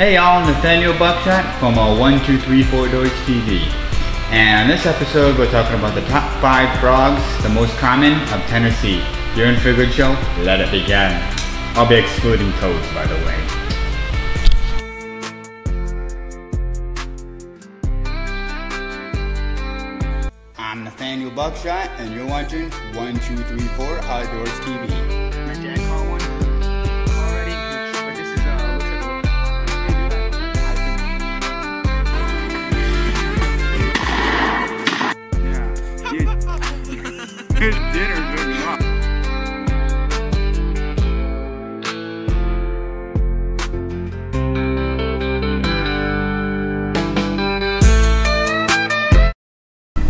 Hey y'all, Nathaniel Buckshot from 1234 Outdoors TV. And on this episode, we're talking about the top 5 frogs, the most common of Tennessee. You're in for a good show? Let it begin. I'll be excluding toads, by the way. I'm Nathaniel Buckshot, and you're watching 1234 Outdoors TV.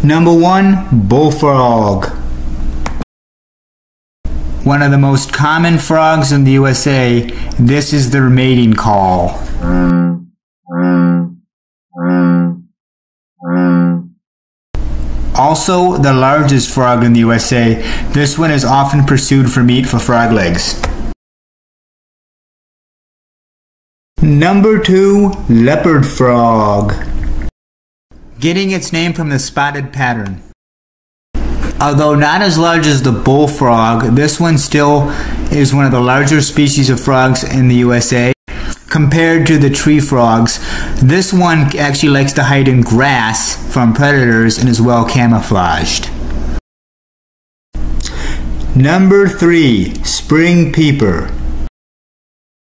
Number 1, bullfrog. One of the most common frogs in the USA, this is their mating call. Also, the largest frog in the USA, this one is often pursued for meat for frog legs. Number 2, leopard frog. Getting its name from the spotted pattern. Although not as large as the bullfrog, this one still is one of the larger species of frogs in the USA. Compared to the tree frogs, this one actually likes to hide in grass from predators and is well camouflaged. Number 3, spring peeper.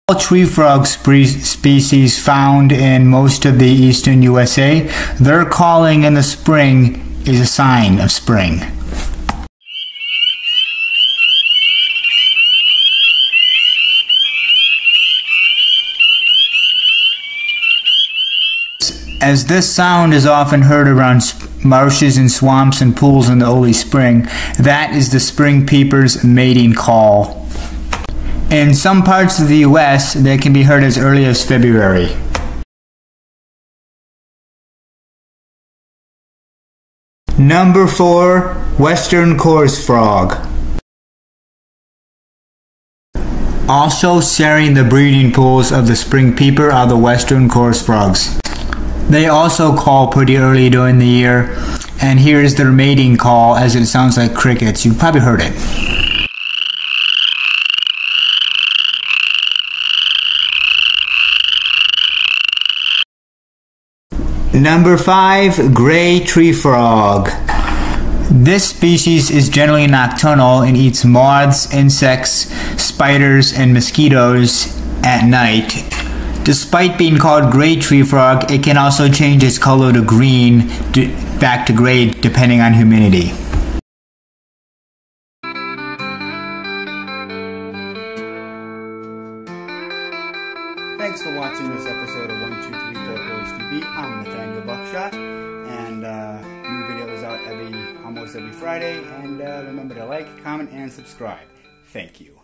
All tree frog species found in most of the eastern USA, their calling in the spring is a sign of spring. As this sound is often heard around marshes and swamps and pools in the early spring, that is the spring peeper's mating call. In some parts of the U.S., they can be heard as early as February. Number 4, western chorus frog. Also sharing the breeding pools of the spring peeper are the western chorus frogs. They also call pretty early during the year, and here is their mating call as it sounds like crickets. You've probably heard it. Number 5, gray tree frog. This species is generally nocturnal and eats moths, insects, spiders, and mosquitoes at night. Despite being called gray tree frog, it can also change its color to green, back to gray depending on humidity. Thanks for watching this episode of 1234 Outdoors TV. I'm Nathaniel Buckshot, and new videos out almost every Friday. And remember to like, comment, and subscribe. Thank you.